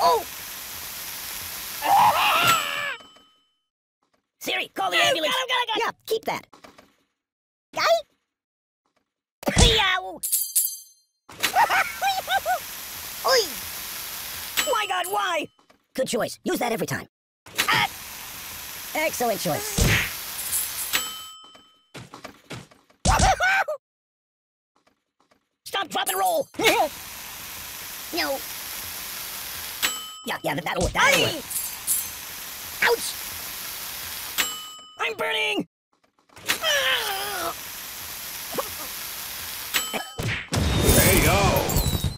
Oh! Siri, call the ambulance. Got it. Yeah, keep that. Oi! My God, why? Good choice. Use that every time. Excellent choice. Stop, drop, and roll. No. Yeah, that'll work. Ouch! I'm burning!